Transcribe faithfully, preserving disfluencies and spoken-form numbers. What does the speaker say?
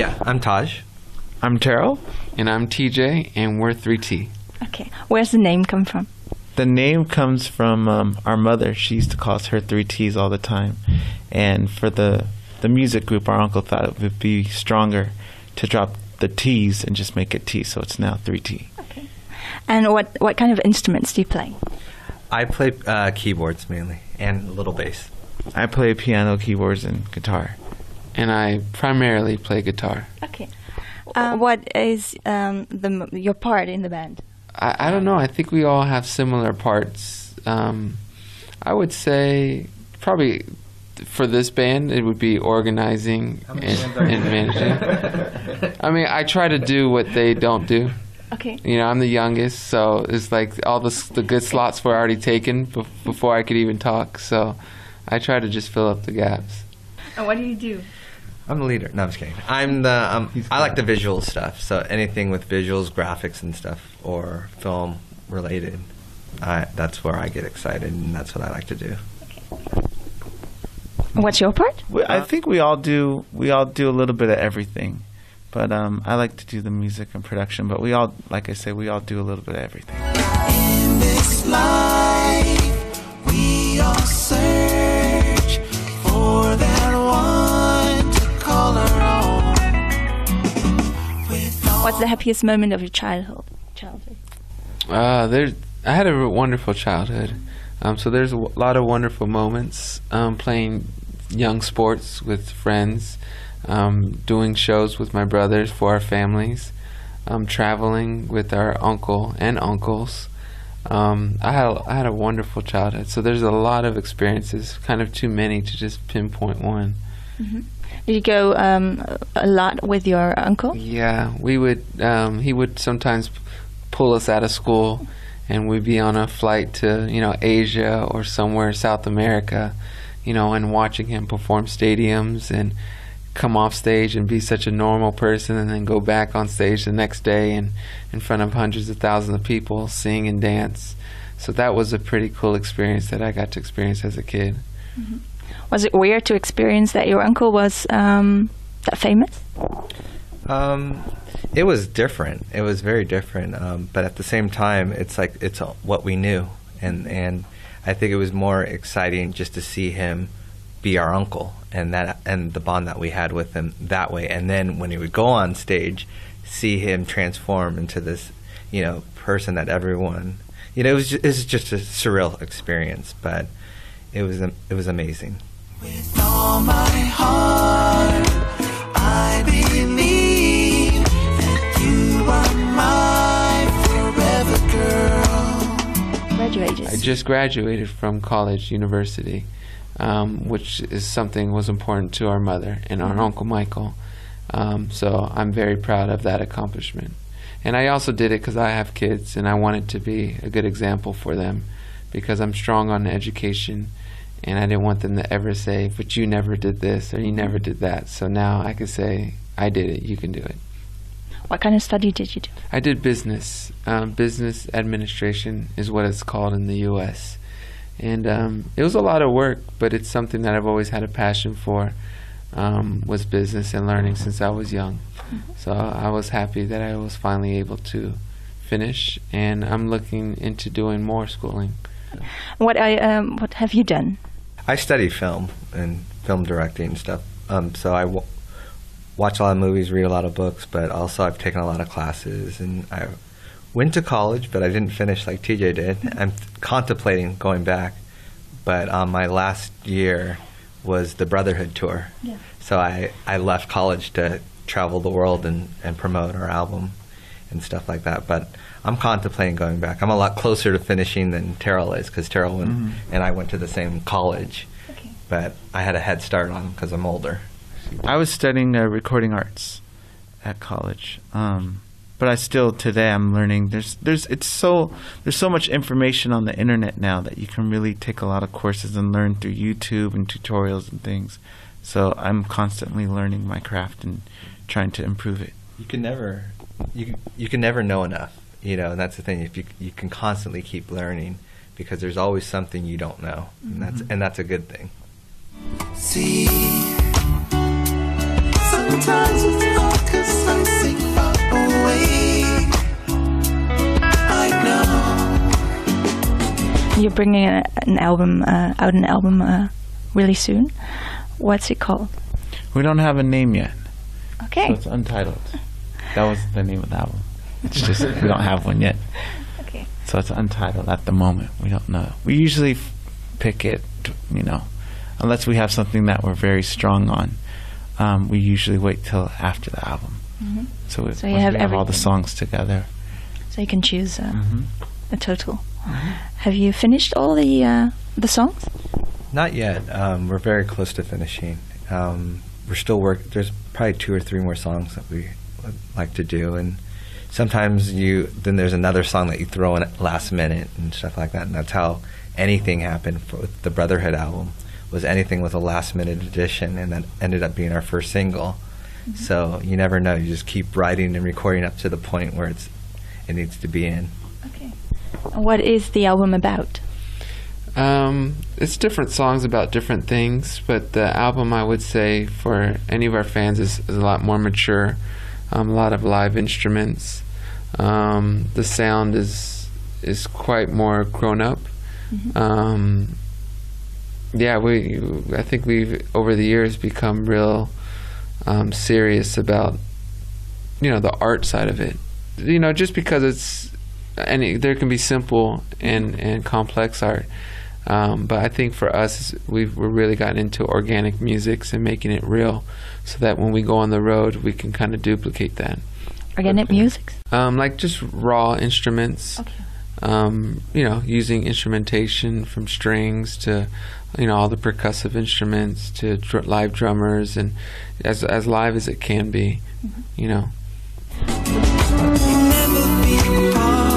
Yeah. I'm Taj. I'm Taryll. And I'm T J, and we're three T. Okay. Where's the name come from? The name comes from um, our mother. She used to call us her three T's all the time. And for the, the music group, our uncle thought it would be stronger to drop the T's and just make it T, so it's now three T. Okay. And what, what kind of instruments do you play? I play uh, keyboards mainly, and a little bass. I play piano, keyboards, and guitar. And I primarily play guitar. Okay. Uh, what is um, the, your part in the band? I, I don't know. I think we all have similar parts. Um, I would say probably for this band, it would be organizing and, and managing. I mean, I try to do what they don't do. Okay. You know, I'm the youngest, so it's like all the the good slots were already taken be before I could even talk. So I try to just fill up the gaps. And what do you do? I'm the leader. No, I'm just kidding. I'm the. Um, I like the visual stuff. So anything with visuals, graphics, and stuff, or film related, I, that's where I get excited, and that's what I like to do. Okay. What's your part? We, I think we all do. We all do a little bit of everything, but um, I like to do the music and production. But we all, like I say, we all do a little bit of everything. In this life, we all search for that one. What's the happiest moment of your childhood? Childhood. Uh, there, I had a wonderful childhood. Um, so there's a w lot of wonderful moments um, playing young sports with friends, um, doing shows with my brothers for our families, um, traveling with our uncle and uncles. Um, I had a, I had a wonderful childhood. So there's a lot of experiences, kind of too many to just pinpoint one. Mm-hmm. Did you go um, a lot with your uncle? Yeah, we would. Um, he would sometimes pull us out of school, and we'd be on a flight to you know Asia or somewhere South America, you know, and watching him perform stadiums and come off stage and be such a normal person, and then go back on stage the next day and in front of hundreds of thousands of people sing and dance. So that was a pretty cool experience that I got to experience as a kid. Mm-hmm. Was it weird to experience that your uncle was um, that famous? Um, it was different. It was very different. Um, but at the same time, it's like it's what we knew, and and I think it was more exciting just to see him be our uncle, and that and the bond that we had with him that way. And then when he would go on stage, see him transform into this, you know, person that everyone, you know, it was just, it was just a surreal experience, but. It was it was amazing. With all my heart, I believe that you are my forever girl. Graduated. I just graduated from college, university, um, which is something was important to our mother and our Uncle Michael. Um, so I'm very proud of that accomplishment. And I also did it because I have kids, and I wanted to be a good example for them, because I'm strong on education, and I didn't want them to ever say, but you never did this or you never did that. So now I can say, I did it, you can do it. What kind of study did you do? I did business. Um, business administration is what it's called in the U S And um, it was a lot of work, but it's something that I've always had a passion for, um, was business and learning since I was young. Mm-hmm. So I was happy that I was finally able to finish, and I'm looking into doing more schooling. What I um, what have you done? I study film and film directing and stuff. Um, so I w watch a lot of movies, read a lot of books, but also I've taken a lot of classes. And I went to college, but I didn't finish like T J did. I'm contemplating going back, but um, my last year was the Brotherhood tour. Yeah. So I, I left college to travel the world and, and promote our album and stuff like that. But I'm contemplating going back. I'm a lot closer to finishing than Taryll is, because Taryll mm -hmm. and I went to the same college, okay. But I had a head start on because I'm older. I was studying uh, recording arts at college, um, but I still today I'm learning. There's there's it's so there's so much information on the internet now that you can really take a lot of courses and learn through YouTube and tutorials and things. So I'm constantly learning my craft and trying to improve it. You can never you you can never know enough. You know, and that's the thing. If you you can constantly keep learning, because there's always something you don't know, and that's and that's a good thing. See, sometimes it's you're bringing a, an album uh, out an album uh, really soon. What's it called? We don't have a name yet. Okay. So it's Untitled. That was the name of the album. It's just we don't have one yet. Okay. So it's Untitled at the moment. We don't know. We usually f pick it, you know, unless we have something that we're very strong on. Um, we usually wait till after the album. Mm-hmm. So, it, so you have, we have all the songs together. So you can choose uh, mm-hmm. a total. Mm-hmm. Have you finished all the uh, the songs? Not yet. Um, we're very close to finishing. Um, we're still work. There's probably two or three more songs that we would like to do, and sometimes you then there's another song that you throw in at last minute and stuff like that. And that's how anything happened for, with the Brotherhood album. Was anything with a last minute addition, and that ended up being our first single. Mm-hmm. So you never know. You just keep writing and recording up to the point where it's it needs to be in. Okay. What is the album about? Um, it's different songs about different things, but the album, I would say, for any of our fans is, is a lot more mature. Um, a lot of live instruments. Um, the sound is is quite more grown up. Mm-hmm. Um, yeah, we I think we've over the years become real um, serious about, you know, the art side of it. You know, just because it's and it, there can be simple and and complex art. Um, but I think for us, we've we're really gotten into organic music and making it real, so that when we go on the road, we can kind of duplicate that. Organic okay. music? Um, like just raw instruments. Okay. Um, you know, using instrumentation from strings to, you know, all the percussive instruments to dr live drummers, and as as live as it can be, mm-hmm. you know.